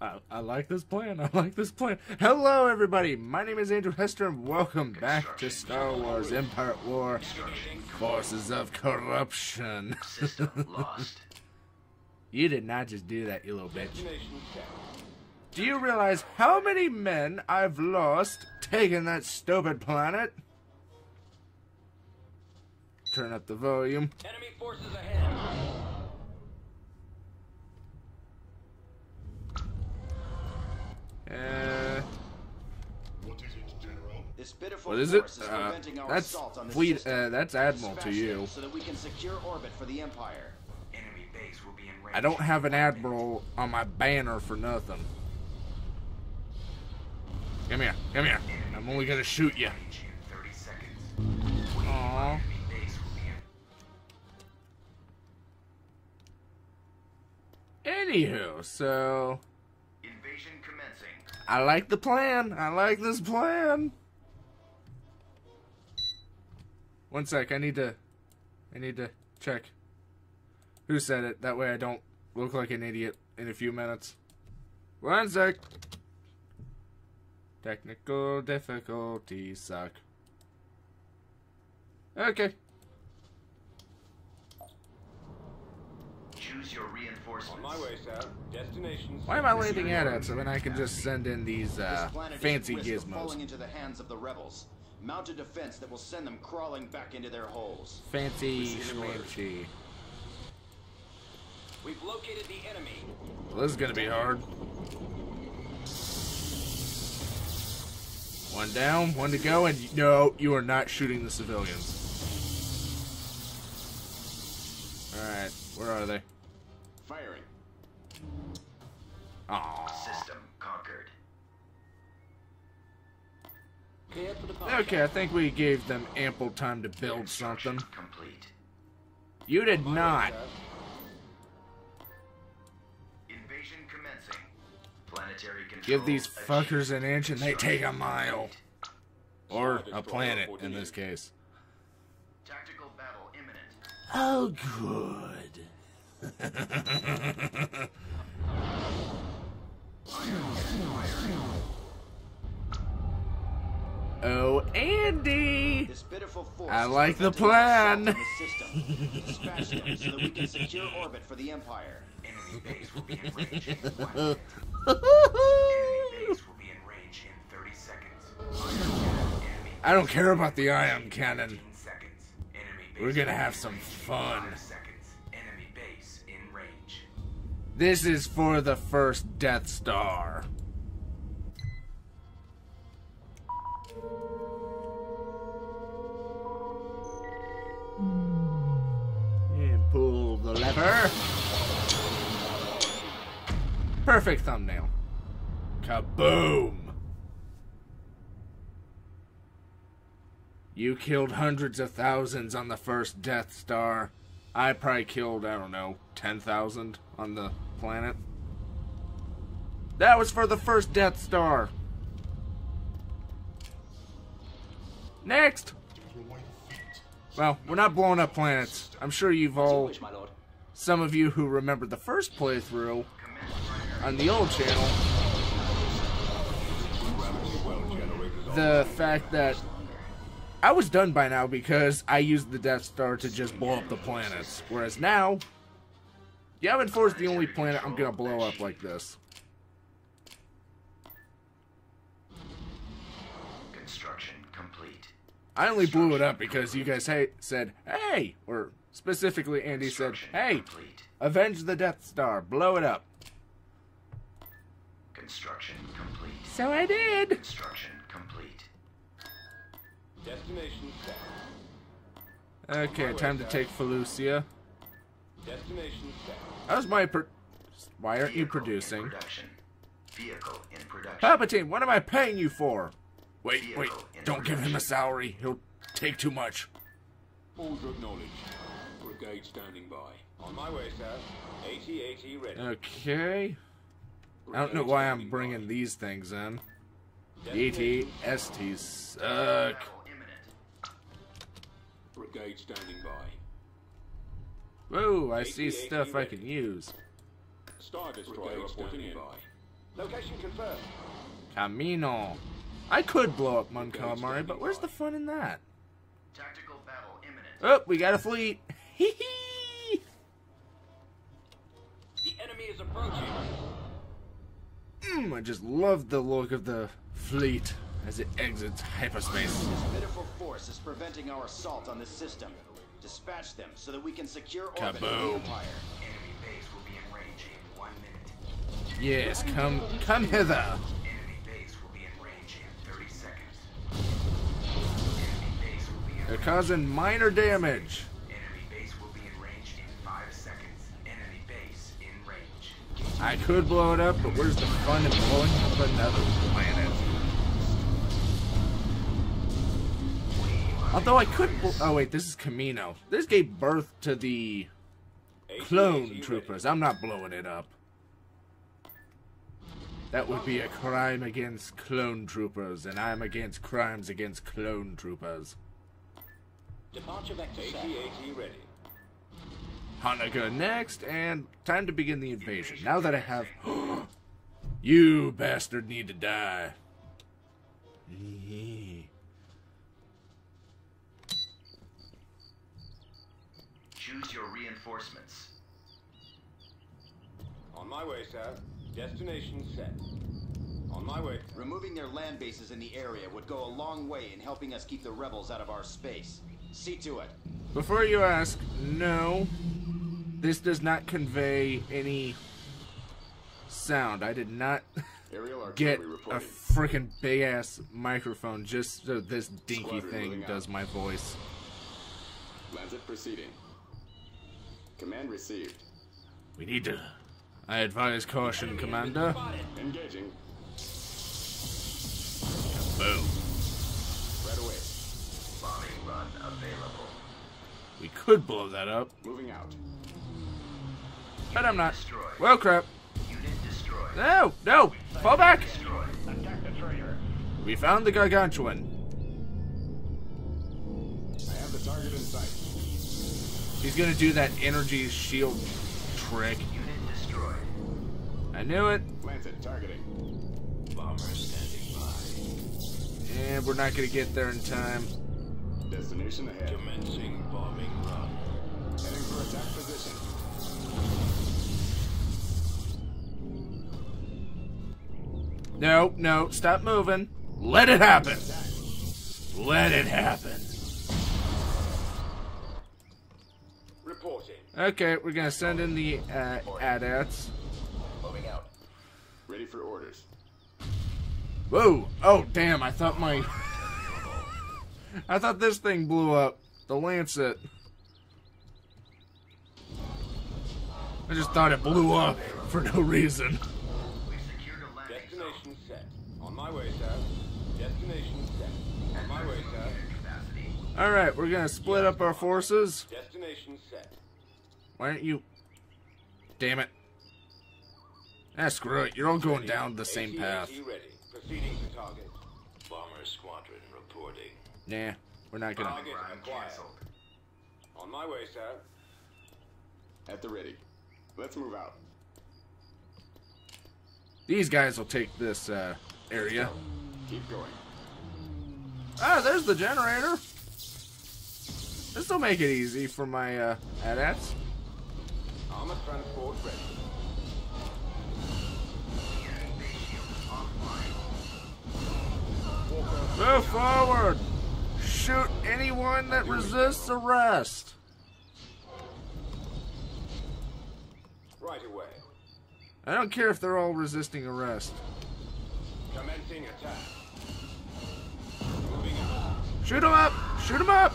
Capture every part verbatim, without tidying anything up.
I, I like this plan. I like this plan. Hello, everybody. My name is Andrew Hester, and welcome back to Star Wars: Empire War, Forces of Corruption. You did not just do that, you little bitch. Do you realize how many men I've lost taking that stupid planet? Turn up the volume. Enemy forces ahead. Uh, what is it, General? This pitiful force is preventing our assault on the system. Uh, that's Admiral to you. So that we can secure orbit for the Empire. Enemy base will be in range. I don't have an Admiral on my banner for nothing. Come here, come here. I'm only gonna shoot you. Aww. Anywho, so. Invasion commencing. I like the plan. I like this plan. One sec. I need to. I need to check who said it. That way I don't look like an idiot in a few minutes. One sec. Technical difficulties suck. Okay. Choose your reinforcements. On my way, sir. Destinations. Why am I landing at it so then I can just send in these uh, fancy gizmos? Falling into the hands of the rebels. Mount a defense that will send them crawling back into their holes. Fancy schmancy. We've located the enemy. Well, this is gonna be hard. One down, one to go, and no, you are not shooting the civilians. Alright, where are they? Firing. Aww. System conquered. Okay, I think we gave them ample time to build something. Complete. You did not. Invasion commencing. Planetary control. Give these fuckers an inch and they take a mile. Or a planet in this case. Tactical battle imminent. Oh, good. Oh, Andy! This pitiful force I like the plan. The Dispatch them so that we can secure orbit for the Empire. Enemy base will be in range in one minute. Enemy base will be in range in thirty seconds. I don't care about the ion cannon. We're gonna have some fun. Enemy base in range. This is for the first Death Star. And pull the lever. Perfect thumbnail. Kaboom! You killed hundreds of thousands on the first Death Star. I probably killed, I don't know, ten thousand on the planet. That was for the first Death Star. Next! Well, we're not blowing up planets. I'm sure you've all, some of you who remember the first playthrough on the old channel, the fact that I was done by now because I used the Death Star to just blow up the planets. Whereas now, Yavin Four is the only planet I'm gonna blow up like this. Construction complete. I only blew it up because you guys hey, said, hey, or specifically Andy said, hey, avenge the Death Star, blow it up. Construction complete. So I did. Construction complete. Destination south. Okay, time to take Felucia. Destination south. How's my pro Why aren't you producing? Vehicle in production. Palpatine, what am I paying you for? Wait, wait, don't give him a salary. He'll take too much. Order acknowledged. Brigade standing by. On my way, sir. A T A T ready. Okay. I don't know why I'm bringing these things in. The A T S Ts suck. Brigade standing by. Whoa, I see stuff I can use. Star destroyer standing by. Location confirmed. Camino. I could blow up Mon Calamari, but where's the fun in that? Tactical battle imminent. Oh, we got a fleet. Hee hee. The enemy is approaching. Mm, I just love the look of the fleet as it exits hyperspace. This pitiful force is preventing our assault on this system. Dispatch them so that we can secure orbit of the Empire. Enemy base will be in range in one minute. Yes, come, come hither. Enemy base will be in range in thirty seconds. Enemy base will be in They're range. causing minor damage. Enemy base will be in range in five seconds. Enemy base in range. I could blow it up, but where's the fun in blowing up another planet? Although I could, oh wait, this is Camino. This gave birth to the clone troopers. I'm not blowing it up. That would be a crime against clone troopers, and I'm against crimes against clone troopers. Departure vector A T A T ready. Hanukkah next, and time to begin the invasion. Now that I have, you bastard need to die. Choose your reinforcements. On my way, sir. Destination set. On my way. Removing their land bases in the area would go a long way in helping us keep the rebels out of our space. See to it. Before you ask, no. This does not convey any sound. I did not get a freaking big-ass microphone just so this dinky thing does my voice. Lancet proceeding. Command received. We need to. I advise caution, Commander. Engaging. Boom. Right away. Bombing run available. We could blow that up. Moving out. But I'm not. Destroyed. Well, crap. Unit destroyed. No, no. Fall back. Attack the traitor. We found the gargantuan. I have the target in sight. He's gonna do that energy shield trick. Unit destroyed. I knew it. Planted targeting. Bomber standing by. And we're not gonna get there in time. Destination ahead. Commencing bombing run. Heading for attack position. No, no, stop moving. Let it happen. Let it happen. Okay, we're gonna send in the uh, A T A Ts. Moving out. Ready for orders. Whoa! Oh damn! I thought my, I thought this thing blew up. The Lancet. I just thought it blew up for no reason. We've secured a landing zone. Destination set. On my way, sir. Destination set. On my way, sir. All right, we're gonna split up our forces. Destination set. Why aren't you? Damn it! Ah, screw it. You're all going down the same path. Proceeding to target. Bomber squadron reporting. Nah, we're not gonna. On my way, sir. At the ready. Let's move out. These guys will take this uh, area. Keep going. Ah, there's the generator. This will make it easy for my uh, A T A Ts. Armor transport ready. Move forward! Shoot anyone that resists arrest! Right away. I don't care if they're all resisting arrest. Commencing attack. Moving up. Shoot them up! Shoot them up!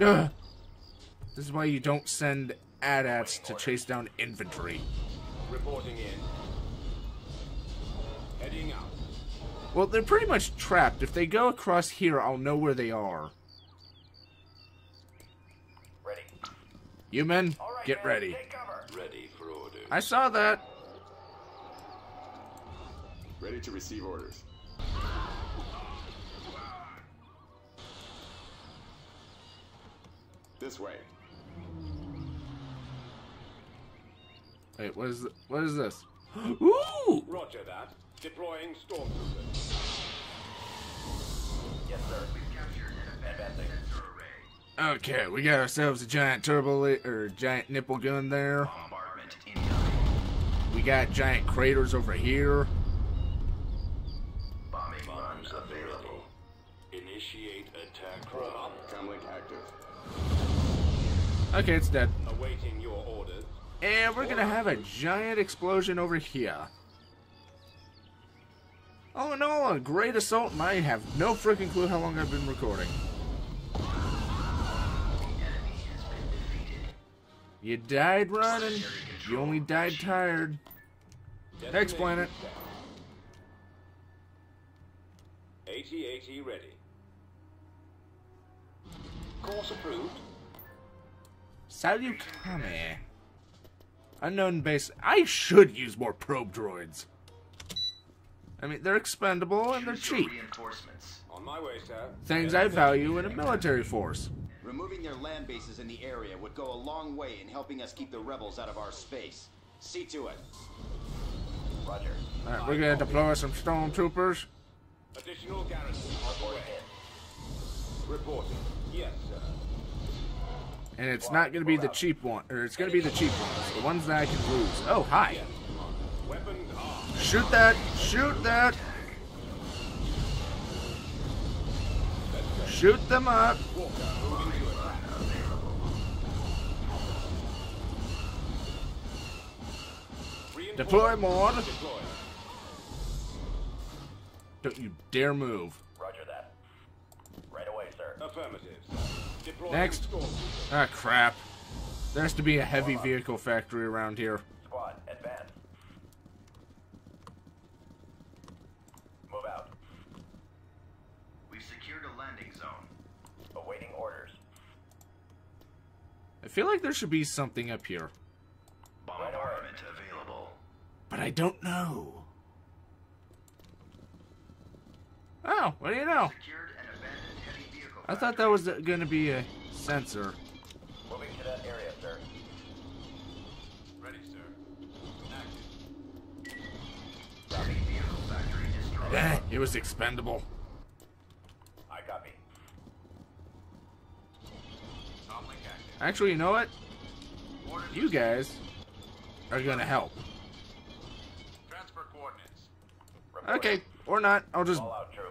Ugh. This is why you don't send A T A Ts to chase down infantry. Reporting in. Heading out. Well, they're pretty much trapped. If they go across here, I'll know where they are. Ready. Human, right, get man, ready. Take cover. Ready for orders. I saw that. Ready to receive orders. This way. Wait, what is, what is this? Ooh! Roger that. Deploying stormtroopers. Yes, sir. We've captured an advanced sensor array. Okay, we got ourselves a giant turbo or giant nipple gun there. Bombardment incoming. We got giant craters over here. Bombing runs available. Initiate attack run. Comlink active. Okay, it's dead. Awaiting your orders. And we're gonna have a giant explosion over here. All in all, a great assault, and I have no freaking clue how long I've been recording. The enemy has been defeated. You died running. You only died tired. Next planet. A T A T ready. Course approved. Salutame. Unknown base. I should use more probe droids. I mean, they're expendable and they're cheap. On my way, sir. Things I value in a military force. Removing their land bases in the area would go a long way in helping us keep the rebels out of our space. See to it. Roger. All right, we're gonna deploy some stormtroopers. Additional garrison on board. Reporting. Yes, sir. And it's not gonna be the cheap one, or it's gonna be the cheap ones, the ones that I can lose. Oh, hi. Weapons off. Shoot that! Shoot that! Shoot them up! Deploy more! Don't you dare move! Roger that. Right away, sir. Affirmative. Next. Ah, crap. There has to be a heavy vehicle factory around here. Squad, advance. I feel like there should be something up here. Bombardment available. But I don't know. Oh, what do you know? I thought that was going to be a sensor. Moving to that area, sir. Ready, sir. Active. It was expendable. Actually, you know what? You guys are gonna help. Transfer coordinates. Okay, or not. I'll just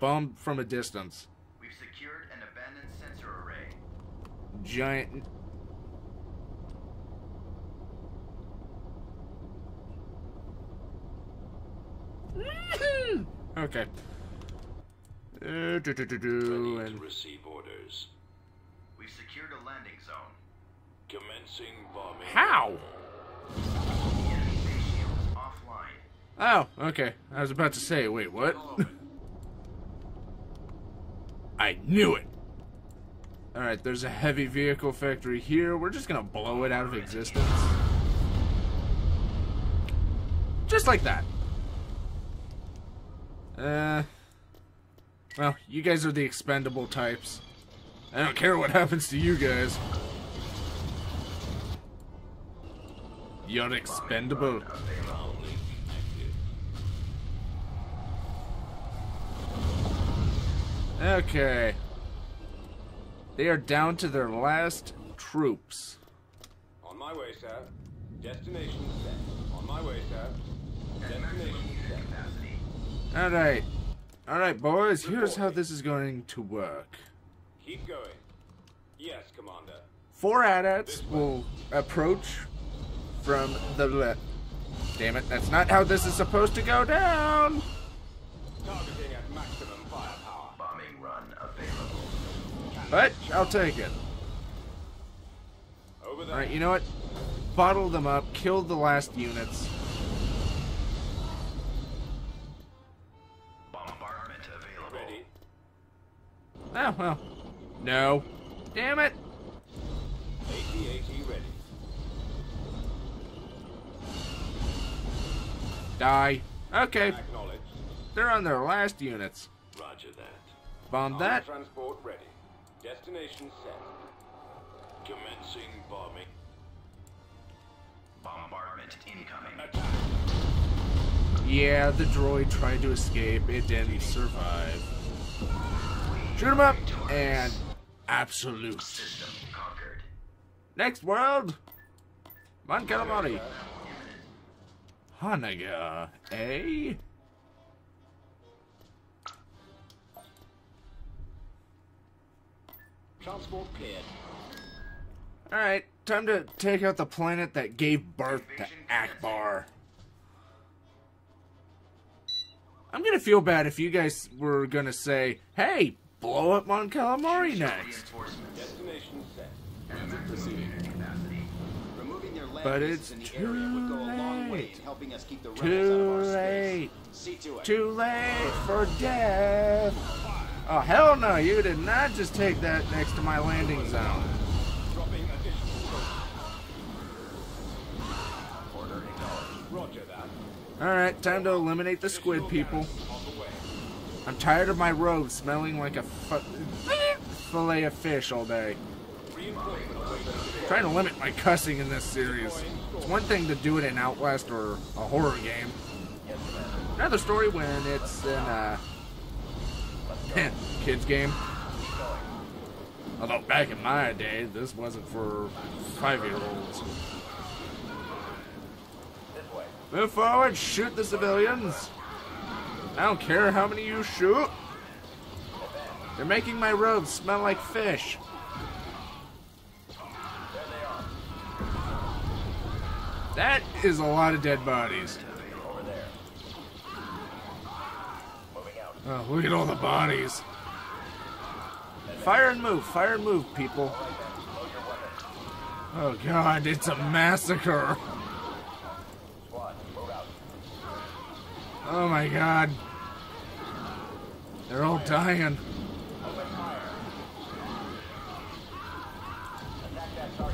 bomb from a distance. We've secured an abandoned sensor array. Giant. Okay. Uh, do, do, do, do, and... I need to receive orders. We've secured a landing zone. Commencing bombing. How? Oh, okay. I was about to say, wait, what? I knew it. All right, there's a heavy vehicle factory here. We're just gonna blow it out of existence, just like that. Uh, well, you guys are the expendable types. I don't care what happens to you guys. You're expendable. Okay. They are down to their last troops. On my way, sir. Destination set. On my way, sir. Destination set. Alright. Alright, boys. Here's how this is going to work. Keep going. Yes, Commander. Four A T A Ts will approach... from the left. Damn it, that's not how this is supposed to go down! Targeting at maximum firepower. Bombing run available. But, I'll take it. Alright, you know what? Bottle them up, kill the last units. Bombardment available. Ready? Oh, well. No. Damn it! A T A T ready. Die. Okay. They're on their last units. Roger that. Bomb that. Transport ready. Destination set. Commencing bombing. Bombardment incoming. Attack. Yeah, the droid tried to escape. It didn't survive. Shoot him up and absolute. Next world, Mon Calamari. Hanaga, eh? Transport cleared. Alright, time to take out the planet that gave birth to Akbar. I'm gonna feel bad if you guys were gonna say, hey, blow up Mon Calamari next. Destination set. Exit proceeding. But it's too late. Too late. Too late for death. Oh, hell no, you did not just take that next to my landing zone. Alright, time to eliminate the squid people. I'm tired of my robe smelling like a fillet of fish all day. Trying to limit my cussing in this series. It's one thing to do it in Outlast or a horror game. Another story when it's in a kids game. Although back in my day, this wasn't for five-year-olds. Move forward, shoot the civilians. I don't care how many you shoot. They're making my robes smell like fish. That is a lot of dead bodies. Oh, look at all the bodies. Fire and move, fire and move, people. Oh god, it's a massacre. Oh my god. They're all dying.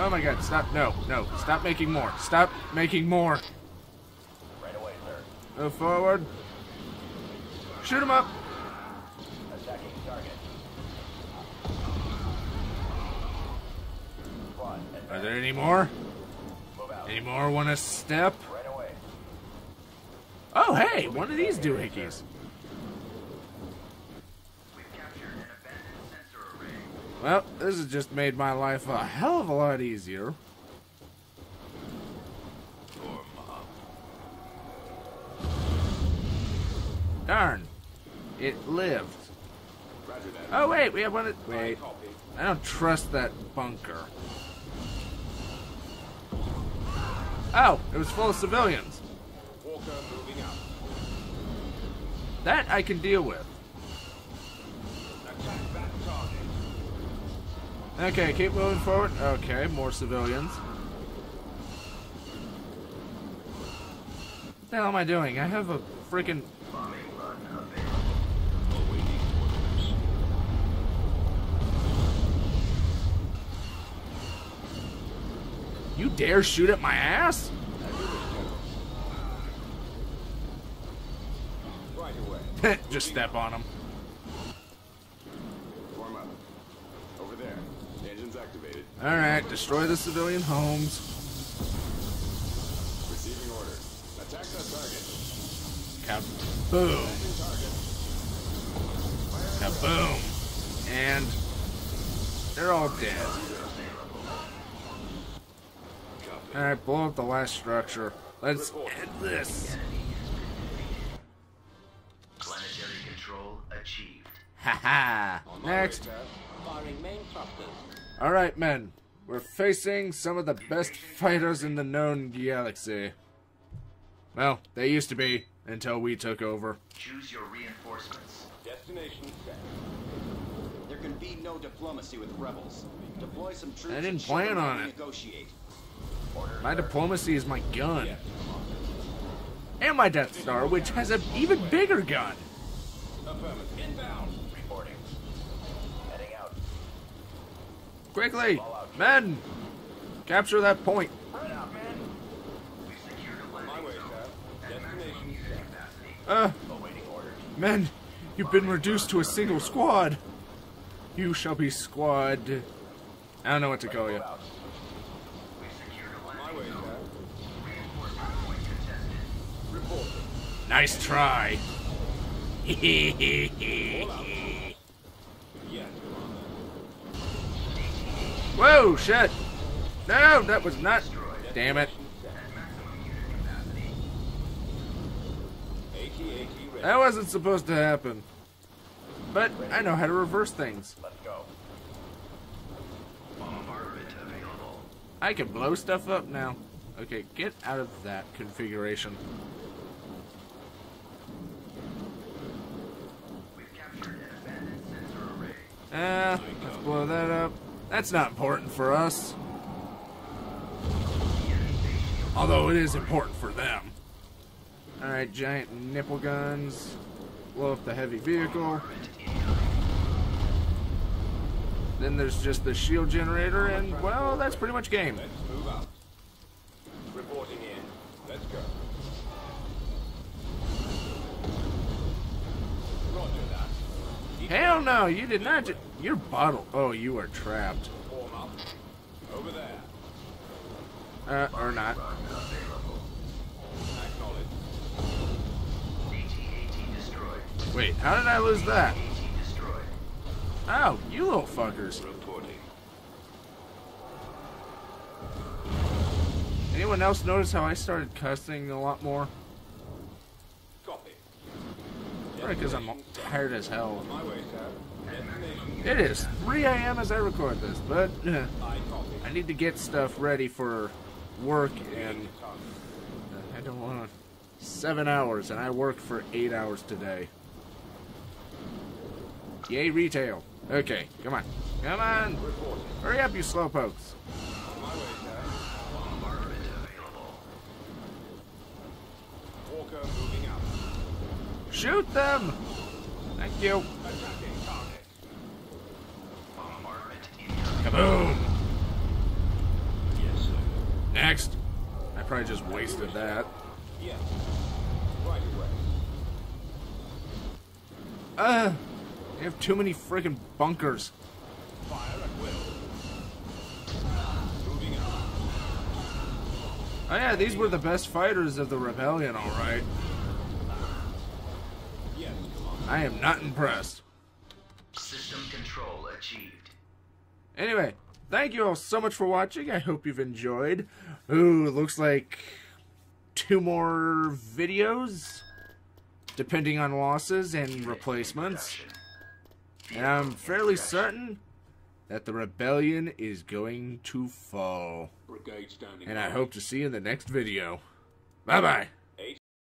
Oh my god, stop, no, no, stop making more, stop making more. Right away, sir. Go forward. Shoot him up. Attacking target. Are there any more? Any more want to step? Right away. Oh hey, one of these doohickeys. Well, this has just made my life a hell of a lot easier. Darn. It lived. Oh, wait, we have one at... Wait. I don't trust that bunker. Oh, it was full of civilians. That I can deal with. Okay, keep moving forward. Okay, more civilians. What the hell am I doing? I have a freaking... You dare shoot at my ass? Just step on him. Alright, destroy the civilian homes. Receiving order. Attack that target. Kaboom. Kaboom. And they're all dead. Alright, blow up the last structure. Let's end this. Planetary control achieved. Haha. Next. Alright, men. We're facing some of the best fighters in the known galaxy. Well, they used to be, until we took over. Choose your reinforcements. Destination set. There can be no diplomacy with rebels. Deploy some troops. I didn't plan on it. My diplomacy is my gun. And my Death Star, which has an even bigger gun. Inbound. Reporting. Quickly, men! Capture that point. Uh, men, you've been reduced to a single squad. You shall be squad. I don't know what to call you. Nice try. Whoa, shit. No, that was not. Damn it. That wasn't supposed to happen. But I know how to reverse things. I can blow stuff up now. Okay, get out of that configuration. Uh, let's blow that up. That's not important for us. Although it is important for them. Alright, giant nipple guns. Blow up the heavy vehicle. Then there's just the shield generator, and, well, that's pretty much game. Let's move out. Reporting in. Let's go. Roger that. Hell no, you did not ju- You're bottled. Oh, you are trapped. Warm up. Over there. Uh, or not. Acknowledged. Wait, how did I lose that? Oh, you little fuckers. Reporting. Anyone else notice how I started cussing a lot more? Copy. Probably because I'm tired as hell. My way, sir. It is three A M as I record this, but uh, I need to get stuff ready for work in, uh, I don't want to, seven hours, and I worked for eight hours today. Yay, retail. Okay, come on. Come on. Hurry up, you slowpokes. Shoot them! Thank you. Kaboom! Yes, sir. Next. I probably just wasted that. Yes. Right away. Uh. They have too many friggin' bunkers. Fire at will. Oh yeah, these were the best fighters of the rebellion, alright. Yes, I am not impressed. System control achieved. Anyway, thank you all so much for watching. I hope you've enjoyed. Ooh, looks like two more videos, depending on losses and replacements. And I'm fairly certain that the rebellion is going to fall. And I hope to see you in the next video. Bye-bye.